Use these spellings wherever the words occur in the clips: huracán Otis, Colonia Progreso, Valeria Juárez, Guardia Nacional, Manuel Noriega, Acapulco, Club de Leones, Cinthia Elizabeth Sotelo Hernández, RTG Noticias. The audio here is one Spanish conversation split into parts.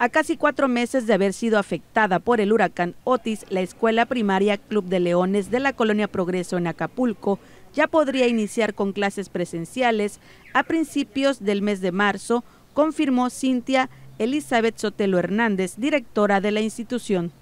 A casi 4 meses de haber sido afectada por el huracán Otis, la escuela primaria Club de Leones de la Colonia Progreso en Acapulco ya podría iniciar con clases presenciales a principios del mes de marzo, confirmó Cinthia Elizabeth Sotelo Hernández, directora de la institución.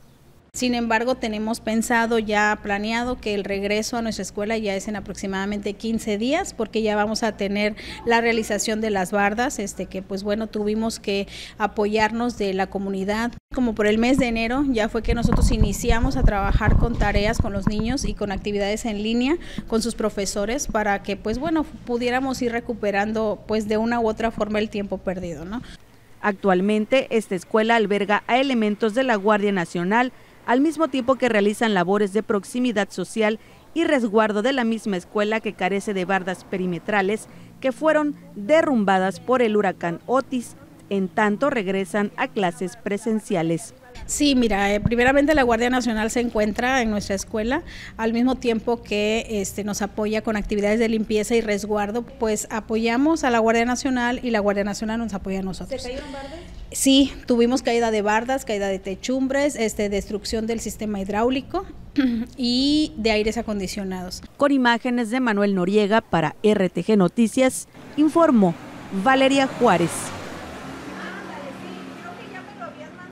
Sin embargo, tenemos pensado, ya planeado, que el regreso a nuestra escuela ya es en aproximadamente 15 días, porque ya vamos a tener la realización de las bardas, que pues bueno, tuvimos que apoyarnos de la comunidad. Como por el mes de enero ya fue que nosotros iniciamos a trabajar con tareas con los niños y con actividades en línea con sus profesores, para que pues bueno, pudiéramos ir recuperando pues de una u otra forma el tiempo perdido, ¿no? Actualmente esta escuela alberga a elementos de la Guardia Nacional, al mismo tiempo que realizan labores de proximidad social y resguardo de la misma escuela, que carece de bardas perimetrales que fueron derrumbadas por el huracán Otis. En tanto, regresan a clases presenciales. Sí, mira, primeramente la Guardia Nacional se encuentra en nuestra escuela, al mismo tiempo que nos apoya con actividades de limpieza y resguardo, pues apoyamos a la Guardia Nacional y la Guardia Nacional nos apoya a nosotros. ¿Se cayeron bardas? Sí, tuvimos caída de bardas, caída de techumbres, destrucción del sistema hidráulico y de aires acondicionados. Con imágenes de Manuel Noriega para RTG Noticias, informó Valeria Juárez.